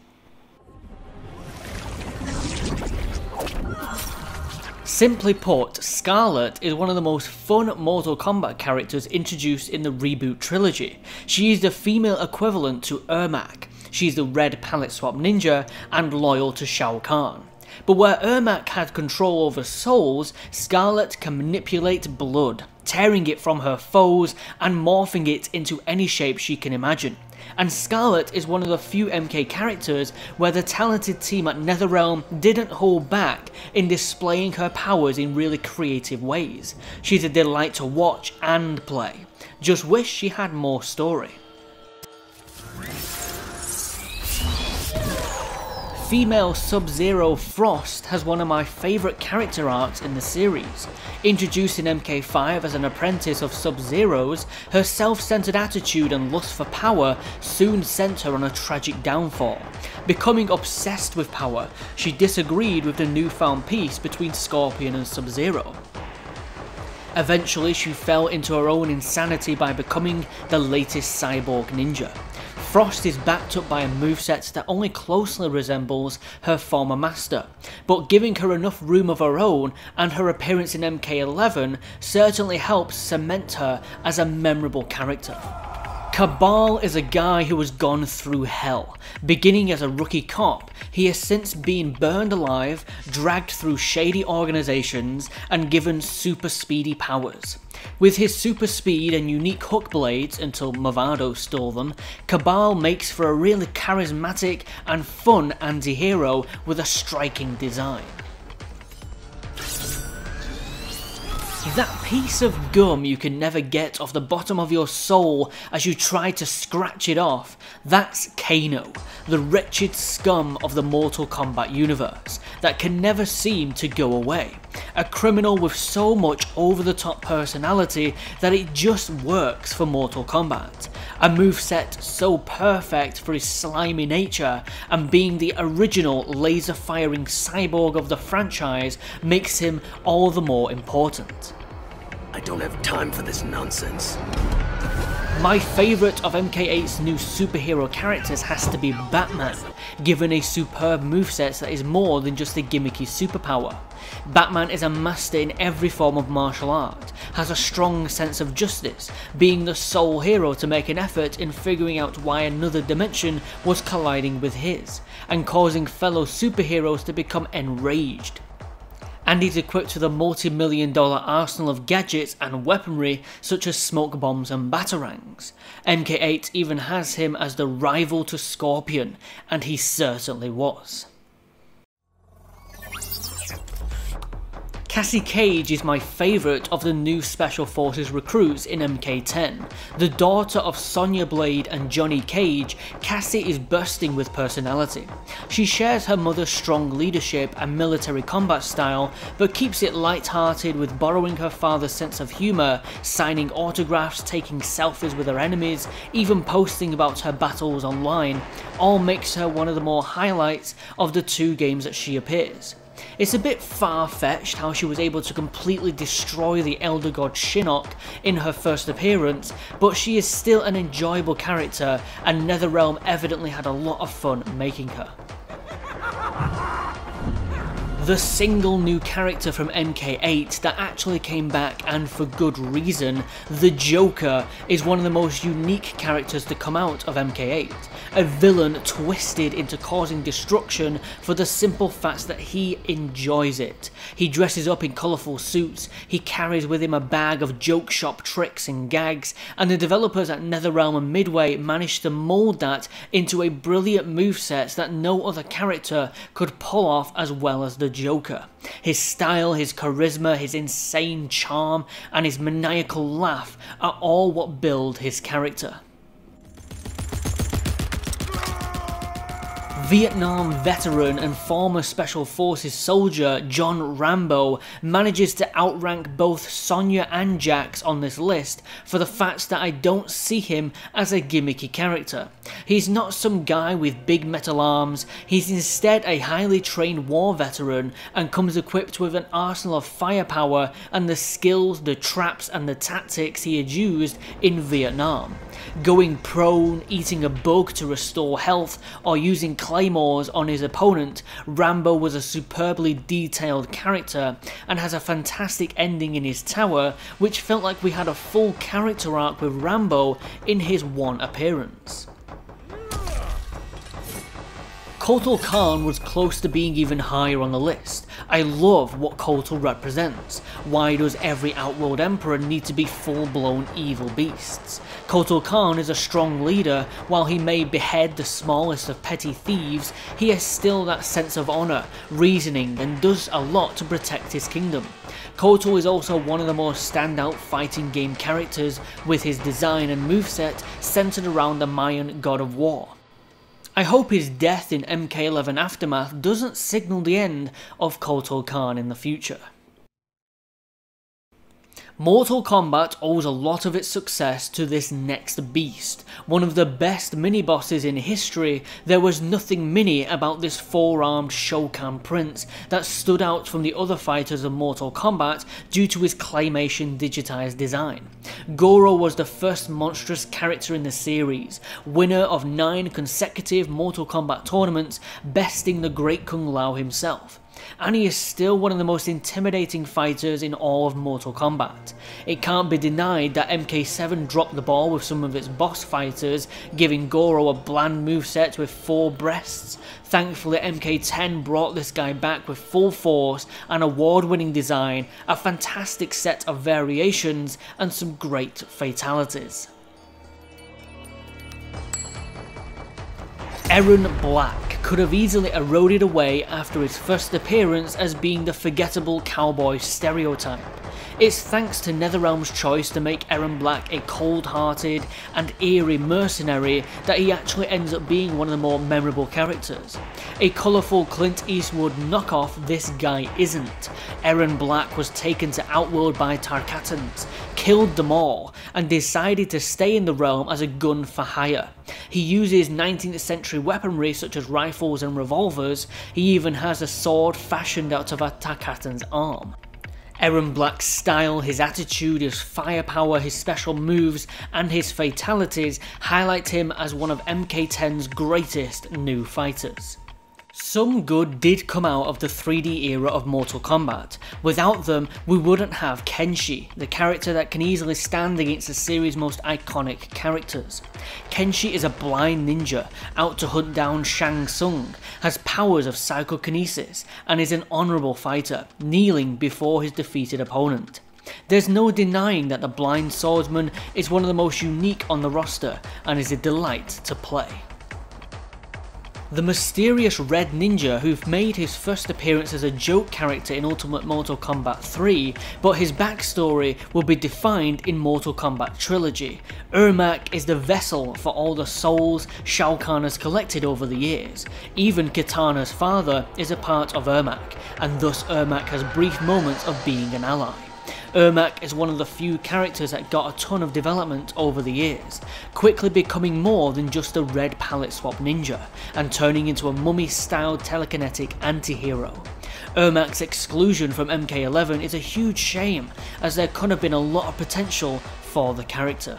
Simply put, Scarlet is one of the most fun Mortal Kombat characters introduced in the reboot trilogy. She is the female equivalent to Ermac. She's the red palette swap ninja and loyal to Shao Kahn. But where Ermac had control over souls, Scarlet can manipulate blood, tearing it from her foes and morphing it into any shape she can imagine. And Scarlet is one of the few M K characters where the talented team at NetherRealm didn't hold back in displaying her powers in really creative ways. She's a delight to watch and play. Just wish she had more story. Female Sub-Zero Frost has one of my favourite character arcs in the series. Introduced in M K five as an apprentice of Sub-Zero's, her self-centred attitude and lust for power soon sent her on a tragic downfall. Becoming obsessed with power, she disagreed with the newfound peace between Scorpion and Sub-Zero. Eventually, she fell into her own insanity by becoming the latest cyborg ninja. Frost is backed up by a moveset that only closely resembles her former master, but giving her enough room of her own and her appearance in M K eleven certainly helps cement her as a memorable character. Cabal is a guy who has gone through hell. Beginning as a rookie cop, he has since been burned alive, dragged through shady organizations, and given super speedy powers. With his super speed and unique hook blades, until Mavado stole them, Cabal makes for a really charismatic and fun anti-hero with a striking design. That piece of gum you can never get off the bottom of your soul as you try to scratch it off, that's Kano, the wretched scum of the Mortal Kombat universe that can never seem to go away. A criminal with so much over-the-top personality that it just works for Mortal Kombat. A moveset so perfect for his slimy nature, and being the original laser-firing cyborg of the franchise makes him all the more important. I don't have time for this nonsense. My favourite of M K eight's new superhero characters has to be Batman, given a superb moveset that is more than just a gimmicky superpower. Batman is a master in every form of martial art, has a strong sense of justice, being the sole hero to make an effort in figuring out why another dimension was colliding with his, and causing fellow superheroes to become enraged. And he's equipped with a multi-million dollar arsenal of gadgets and weaponry such as smoke bombs and batarangs. M K eight even has him as the rival to Scorpion, and he certainly was. Cassie Cage is my favourite of the new Special Forces recruits in M K ten. The daughter of Sonya Blade and Johnny Cage, Cassie is bursting with personality. She shares her mother's strong leadership and military combat style, but keeps it light-hearted with borrowing her father's sense of humour, signing autographs, taking selfies with her enemies, even posting about her battles online, all makes her one of the more highlights of the two games that she appears. It's a bit far-fetched how she was able to completely destroy the Elder God Shinnok in her first appearance, but she is still an enjoyable character, and NetherRealm evidently had a lot of fun making her. The single new character from M K eight that actually came back, and for good reason, the Joker, is one of the most unique characters to come out of M K eight. A villain twisted into causing destruction for the simple fact that he enjoys it. He dresses up in colourful suits, he carries with him a bag of joke shop tricks and gags, and the developers at NetherRealm and Midway managed to mould that into a brilliant moveset that no other character could pull off as well as the Joker. Joker. His style, his charisma, his insane charm, and his maniacal laugh are all what build his character. Vietnam veteran and former Special Forces soldier John Rambo manages to outrank both Sonya and Jax on this list for the fact that I don't see him as a gimmicky character. He's not some guy with big metal arms, he's instead a highly trained war veteran and comes equipped with an arsenal of firepower and the skills, the traps and the tactics he had used in Vietnam. Going prone, eating a bug to restore health, or using claymores on his opponent, Rambo was a superbly detailed character and has a fantastic ending in his tower, which felt like we had a full character arc with Rambo in his one appearance. Kotal Kahn was close to being even higher on the list. I love what Kotal represents. Why does every Outworld Emperor need to be full-blown evil beasts? Kotal Kahn is a strong leader. While he may behead the smallest of petty thieves, he has still that sense of honour, reasoning, and does a lot to protect his kingdom. Kotal is also one of the more standout fighting game characters, with his design and moveset centred around the Mayan god of war. I hope his death in M K eleven Aftermath doesn't signal the end of Kotal Kahn in the future. Mortal Kombat owes a lot of its success to this next beast. One of the best mini-bosses in history, there was nothing mini about this four-armed Shokan prince that stood out from the other fighters of Mortal Kombat due to his claymation digitized design. Goro was the first monstrous character in the series, winner of nine consecutive Mortal Kombat tournaments, besting the great Kung Lao himself. And he is still one of the most intimidating fighters in all of Mortal Kombat. It can't be denied that M K seven dropped the ball with some of its boss fighters, giving Goro a bland moveset with four breasts. Thankfully, M K ten brought this guy back with full force, an award-winning design, a fantastic set of variations, and some great fatalities. Eren Black could have easily eroded away after his first appearance as being the forgettable cowboy stereotype. It's thanks to NetherRealm's choice to make Eren Black a cold-hearted and eerie mercenary that he actually ends up being one of the more memorable characters. A colourful Clint Eastwood knockoff, this guy isn't. Eren Black was taken to Outworld by Tarkatans, killed them all, and decided to stay in the realm as a gun for hire. He uses nineteenth century weaponry such as rifles and revolvers. He even has a sword fashioned out of a Tarkatan's arm. Eren Black's style, his attitude, his firepower, his special moves, and his fatalities highlight him as one of M K ten's greatest new fighters. Some good did come out of the three D era of Mortal Kombat. Without them, we wouldn't have Kenshi, the character that can easily stand against the series' most iconic characters. Kenshi is a blind ninja, out to hunt down Shang Tsung, has powers of psychokinesis, and is an honourable fighter, kneeling before his defeated opponent. There's no denying that the blind swordsman is one of the most unique on the roster, and is a delight to play. The mysterious Red Ninja, who've made his first appearance as a joke character in Ultimate Mortal Kombat three, but his backstory will be defined in Mortal Kombat Trilogy. Ermac is the vessel for all the souls Shao Kahn has collected over the years. Even Kitana's father is a part of Ermac, and thus Ermac has brief moments of being an ally. Ermac is one of the few characters that got a ton of development over the years, quickly becoming more than just a red palette swap ninja, and turning into a mummy-styled telekinetic anti-hero. Ermac's exclusion from M K eleven is a huge shame, as there could have been a lot of potential for the character.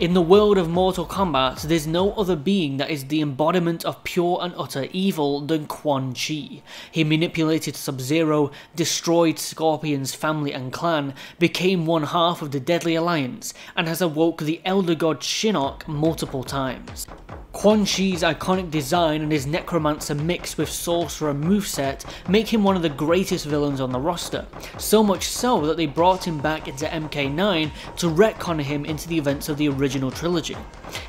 In the world of Mortal Kombat, there's no other being that is the embodiment of pure and utter evil than Quan Chi. He manipulated Sub-Zero, destroyed Scorpion's family and clan, became one half of the Deadly Alliance, and has awoke the Elder God Shinnok multiple times. Quan Chi's iconic design and his necromancer mixed with sorcerer moveset make him one of the greatest villains on the roster, so much so that they brought him back into M K nine to retcon him into the events of the original trilogy,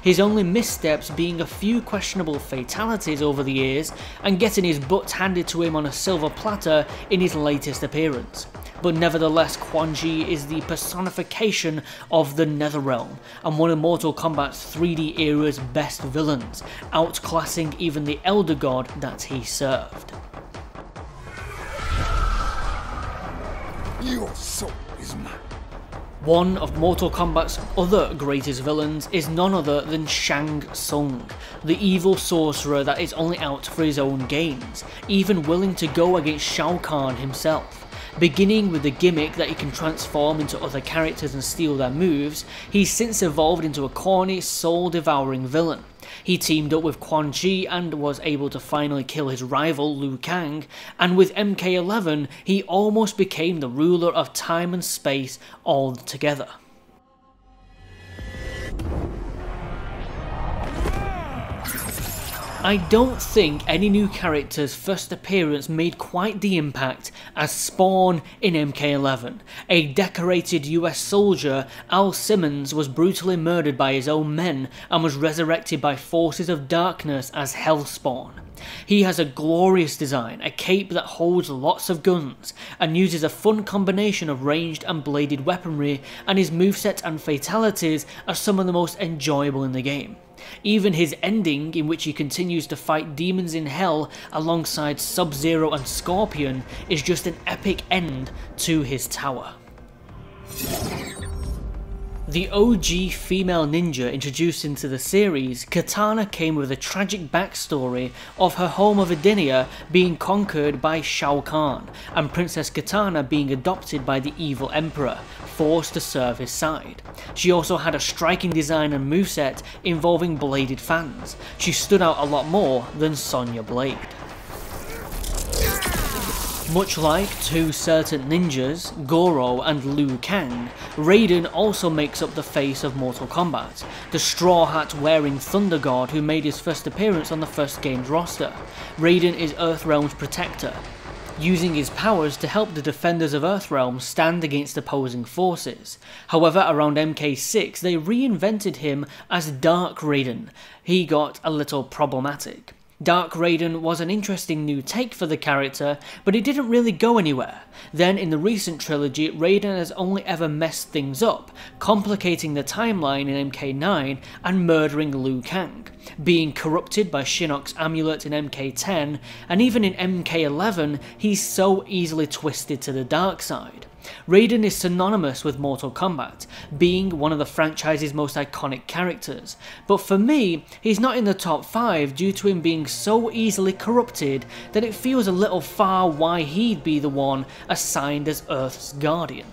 his only missteps being a few questionable fatalities over the years and getting his butt handed to him on a silver platter in his latest appearance. But nevertheless, Quan Chi is the personification of the Netherrealm and one of Mortal Kombat's three D era's best villains, outclassing even the Elder God that he served. Your soul is mine. One of Mortal Kombat's other greatest villains is none other than Shang Tsung, the evil sorcerer that is only out for his own gains, even willing to go against Shao Kahn himself. Beginning with the gimmick that he can transform into other characters and steal their moves, he's since evolved into a corny, soul-devouring villain. He teamed up with Quan Chi and was able to finally kill his rival Liu Kang, and with M K eleven he almost became the ruler of time and space altogether. I don't think any new character's first appearance made quite the impact as Spawn in M K eleven. A decorated U S soldier, Al Simmons, was brutally murdered by his own men and was resurrected by forces of darkness as Hellspawn. He has a glorious design, a cape that holds lots of guns, and uses a fun combination of ranged and bladed weaponry, and his moveset and fatalities are some of the most enjoyable in the game. Even his ending, in which he continues to fight demons in hell alongside Sub-Zero and Scorpion, is just an epic end to his tower. The O G female ninja introduced into the series, Katana came with a tragic backstory of her home of Adenia being conquered by Shao Kahn, and Princess Katana being adopted by the evil emperor, forced to serve his side. She also had a striking design and moveset involving bladed fans. She stood out a lot more than Sonya Blade. Much like two certain ninjas, Goro and Liu Kang, Raiden also makes up the face of Mortal Kombat, the straw hat wearing Thunder God who made his first appearance on the first game's roster. Raiden is Earthrealm's protector, using his powers to help the defenders of Earthrealm stand against opposing forces. However, around M K six they reinvented him as Dark Raiden. He got a little problematic. Dark Raiden was an interesting new take for the character, but it didn't really go anywhere. Then in the recent trilogy, Raiden has only ever messed things up, complicating the timeline in M K nine and murdering Liu Kang, being corrupted by Shinnok's amulet in M K ten, and even in M K eleven he's so easily twisted to the dark side. Raiden is synonymous with Mortal Kombat, being one of the franchise's most iconic characters, but for me, he's not in the top five due to him being so easily corrupted that it feels a little far why he'd be the one assigned as Earth's Guardian.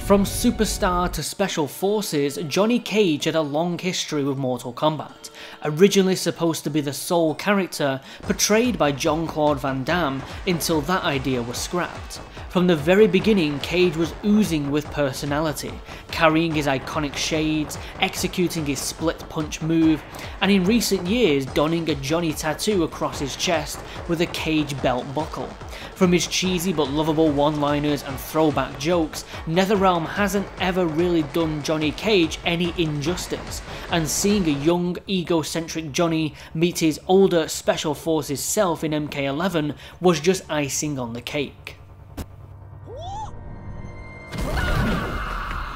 From superstar to special forces, Johnny Cage had a long history with Mortal Kombat. Originally supposed to be the sole character portrayed by Jean-Claude Van Damme until that idea was scrapped. From the very beginning, Cage was oozing with personality, carrying his iconic shades, executing his split punch move, and in recent years donning a Johnny tattoo across his chest with a Cage belt buckle. From his cheesy but lovable one-liners and throwback jokes, NetherRealm hasn't ever really done Johnny Cage any injustice, and seeing a young, egocentric Johnny meet his older Special Forces self in M K eleven was just icing on the cake.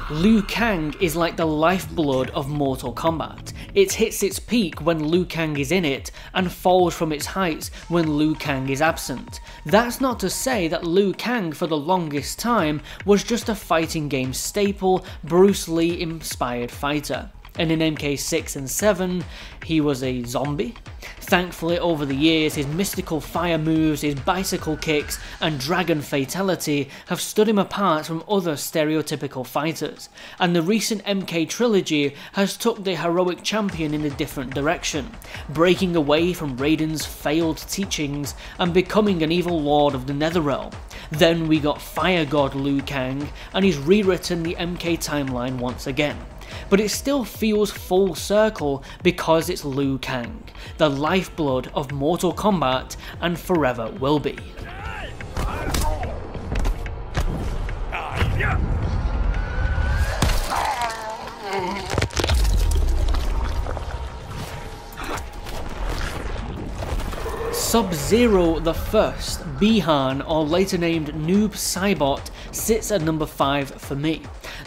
Liu Kang is like the lifeblood of Mortal Kombat. It hits its peak when Liu Kang is in it, and falls from its heights when Liu Kang is absent. That's not to say that Liu Kang for the longest time was just a fighting game staple, Bruce Lee inspired fighter. And in M K six and seven, he was a zombie. Thankfully, over the years, his mystical fire moves, his bicycle kicks, and dragon fatality have stood him apart from other stereotypical fighters, and the recent M K trilogy has took the heroic champion in a different direction, breaking away from Raiden's failed teachings and becoming an evil lord of the Netherrealm. Then we got Fire God Liu Kang, and he's rewritten the M K timeline once again. But it still feels full circle because it's Liu Kang, the lifeblood of Mortal Kombat, and forever will be. Sub-Zero the First, Bihan, or later named Noob Saibot, sits at number five for me.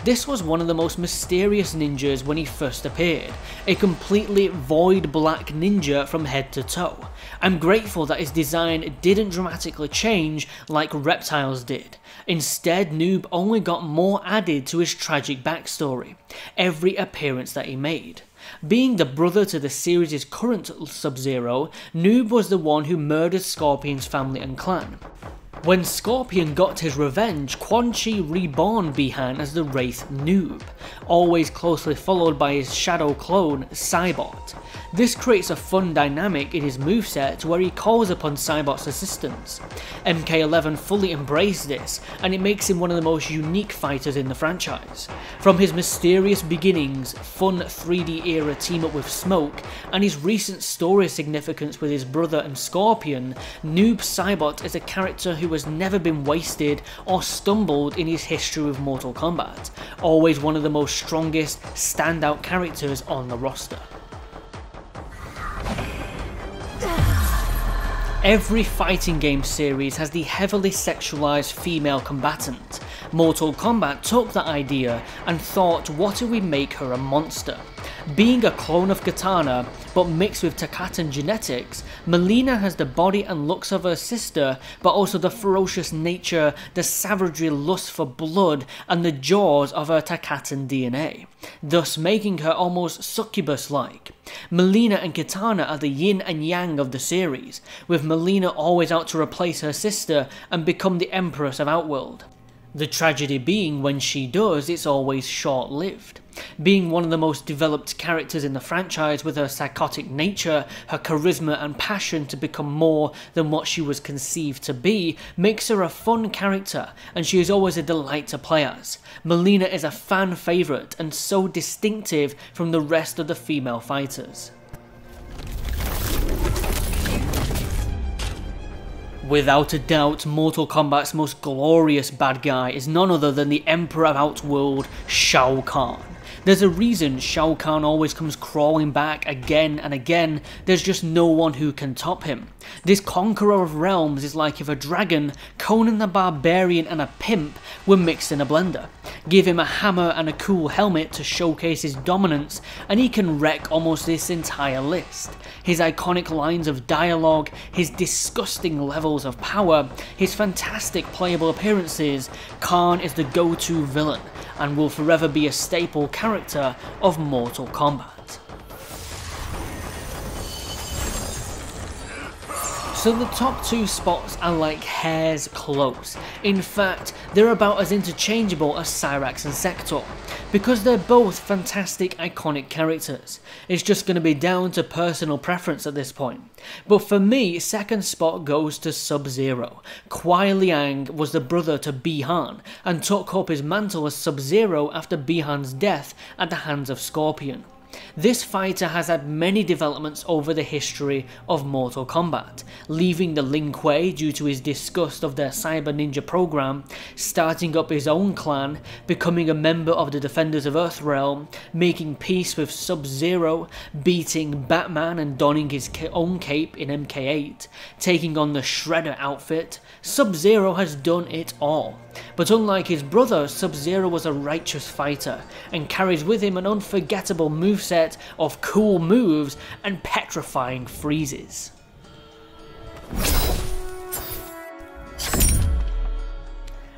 This was one of the most mysterious ninjas when he first appeared, a completely void black ninja from head to toe. I'm grateful that his design didn't dramatically change like Reptile's did. Instead, Noob only got more added to his tragic backstory, every appearance that he made. Being the brother to the series' current Sub-Zero, Noob was the one who murdered Scorpion's family and clan. When Scorpion got his revenge, Quan Chi reborn Bihan as the Wraith Noob, always closely followed by his shadow clone, Saibot. This creates a fun dynamic in his moveset where he calls upon Saibot's assistance. M K eleven fully embraced this, and it makes him one of the most unique fighters in the franchise. From his mysterious beginnings, fun three D era team up with Smoke, and his recent story significance with his brother and Scorpion, Noob Saibot is a character who has never been wasted or stumbled in his history with Mortal Kombat, always one of the most strongest standout characters on the roster. Every fighting game series has the heavily sexualized female combatant. Mortal Kombat took that idea and thought, what if we make her a monster? Being a clone of Katana, but mixed with Takatan genetics, Melina has the body and looks of her sister, but also the ferocious nature, the savagery lust for blood, and the jaws of her Takatan D N A, thus making her almost succubus-like. Melina and Katana are the yin and yang of the series, with Melina always out to replace her sister and become the Empress of Outworld. The tragedy being, when she does, it's always short-lived. Being one of the most developed characters in the franchise with her psychotic nature, her charisma and passion to become more than what she was conceived to be, makes her a fun character, and she is always a delight to play as. Melina is a fan favourite and so distinctive from the rest of the female fighters. Without a doubt, Mortal Kombat's most glorious bad guy is none other than the Emperor of Outworld, Shao Kahn. There's a reason Shao Kahn always comes crawling back again and again, there's just no one who can top him. This conqueror of realms is like if a dragon, Conan the Barbarian and a pimp were mixed in a blender. Give him a hammer and a cool helmet to showcase his dominance and he can wreck almost this entire list. His iconic lines of dialogue, his disgusting levels of power, his fantastic playable appearances, Kahn is the go-to villain and will forever be a staple character of Mortal Kombat. So the top two spots are like hairs close. In fact, they're about as interchangeable as Cyrax and Sektor, because they're both fantastic, iconic characters. It's just going to be down to personal preference at this point. But for me, second spot goes to Sub-Zero. Kwai Liang was the brother to Bi-Han, and took up his mantle as Sub-Zero after Bi-Han's death at the hands of Scorpion. This fighter has had many developments over the history of Mortal Kombat, leaving the Lin Kuei due to his disgust of their cyber ninja program, starting up his own clan, becoming a member of the Defenders of Earthrealm, making peace with Sub-Zero, beating Batman and donning his own cape in M K eight, taking on the Shredder outfit. Sub-Zero has done it all. But unlike his brother, Sub-Zero was a righteous fighter, and carries with him an unforgettable moveset of cool moves and petrifying freezes.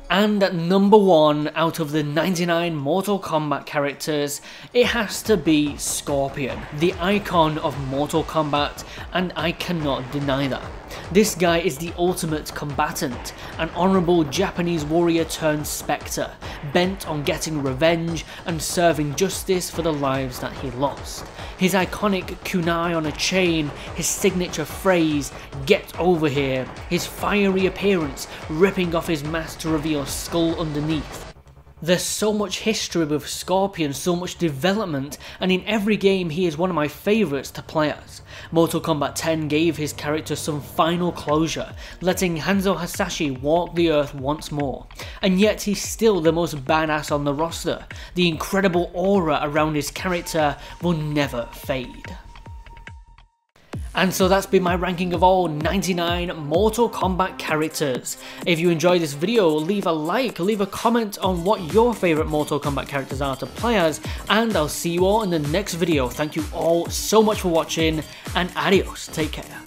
And at number one out of the ninety-nine Mortal Kombat characters, it has to be Scorpion, the icon of Mortal Kombat, and I cannot deny that. This guy is the ultimate combatant, an honourable Japanese warrior turned spectre, bent on getting revenge and serving justice for the lives that he lost. His iconic kunai on a chain, his signature phrase, "Get over here," his fiery appearance, ripping off his mask to reveal skull underneath. There's so much history with Scorpion, so much development, and in every game he is one of my favourites to play as. Mortal Kombat ten gave his character some final closure, letting Hanzo Hasashi walk the earth once more, and yet he's still the most badass on the roster. The incredible aura around his character will never fade. And so that's been my ranking of all ninety-nine Mortal Kombat characters. If you enjoyed this video, leave a like, leave a comment on what your favourite Mortal Kombat characters are to play as, and I'll see you all in the next video. Thank you all so much for watching, and adios, take care.